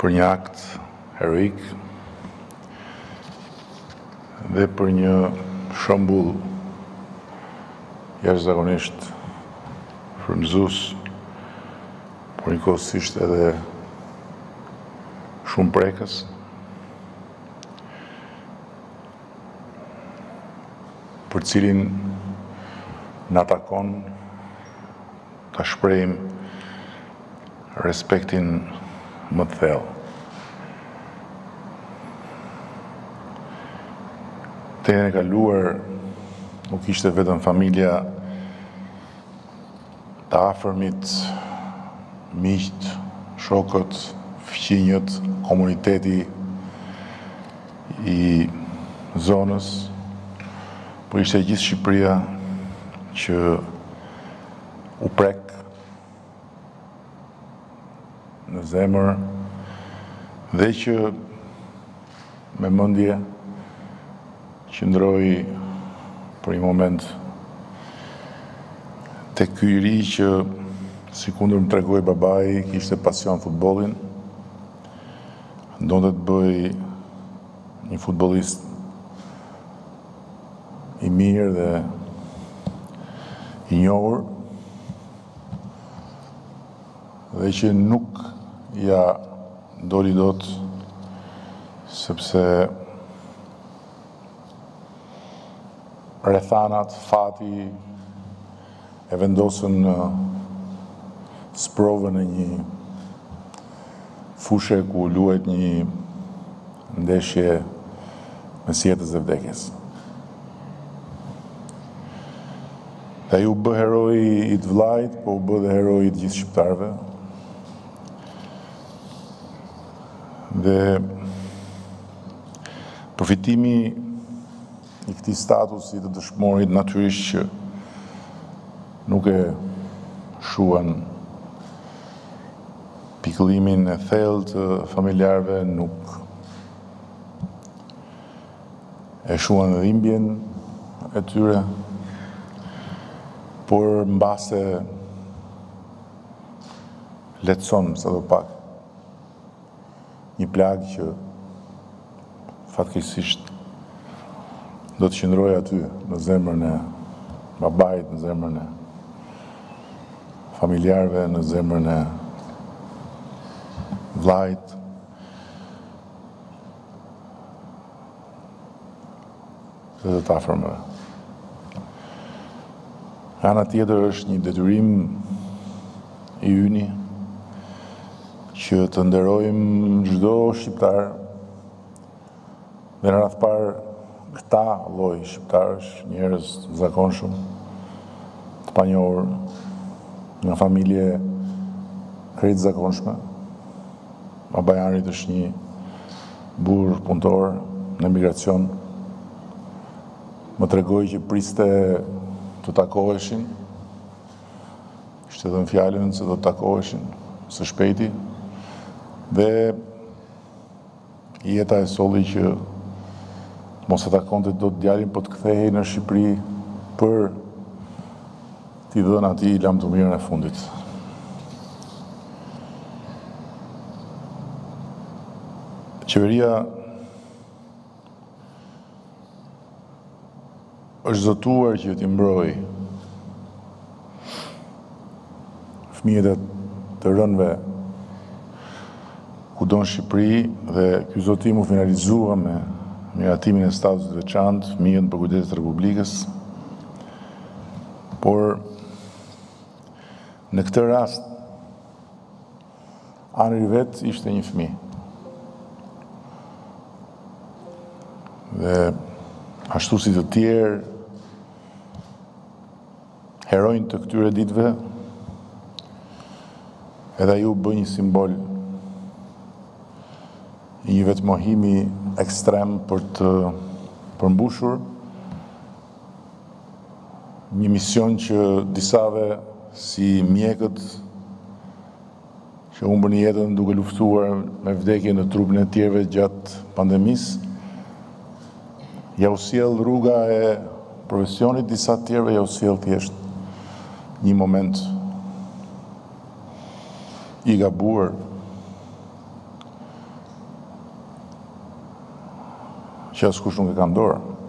për një akt heroik dhe për një shembull jashtëzakonisht frymëzues, por njëkohësisht edhe shumë prekës. Për cilin na takon ta shprehim respektin më të thellë. Ditën e kaluar nuk ishte vetëm familja të afërmit, miqt, shokët, fqinjët, komuniteti i zonës, por ishte gjithë Shqipëria që u prek në zemër dhe që me mendje qëndroi për një moment tek ky i ri që sikur më tregoi babai, kishte pasion futbollin, ndonte të bëj një futbollist i mirë dhe i njohur, dhe që nuk ja doli dot, sepse rrethanat, fati e vendosën në sprovën e një fushë ku luhet një ndeshje mes jetës dhe vdekjes. Ai u bë heroi i të vllait, po u bë dhe heroi i të gjithë shqiptarëve. Dhe përfitimi i këtij statusi të dëshmorit natyrisht që nuk e shuan pikëllimin e thellë të familjarëve, nuk e shuan dhimbjen e tyre, por mbase letson sa do pak një plagë që fatkeqësisht do të qëndrojë aty në zemrën e babait, në zemrën e familjarëve, në zemrën e vllait. Dhe të afërmëve. Ana tjetër është një detyrim i yni që të nderojmë çdo shqiptar, dhe në radhë parë këta lloj shqiptarësh, njerëz të zakonshëm, të panjohur, nga familje krejt zakonshme. Babai Anrit është një burr punëtor në emigracion. Më tregoi që priste të takoheshin, ishte dhënë fjalën se do të takoheshin së shpejti, dhe jeta e solli që mos e takonte dot djalin, po të kthehej në Shqipëri për t'i dhënë atij lamtumirën e fundit. Qeveria është zotuar që t'i mbrojë fëmijët të rënve kudo në Shqipëri, dhe ky zotim u finalizua me miratimin e statusit të veçantë fëmijët për kujdes të Republikës. Por në këtë rast Anri vet ishte një fëmijë. Dhe ashtu si të tjerë heroin të këtyre ditëve, edhe ai u bë një simbol i një vetëmohimi ekstrem për të përmbushur një mision që disave si mjekët që humbën jetën duke luftuar me vdekjen në trupin e tjerëve gjatë pandemisë, ja u sjell rruga e profesionit, disa tjerëve ja u sjell thjesht një moment i gabuar që askush nuk e ka ndorë.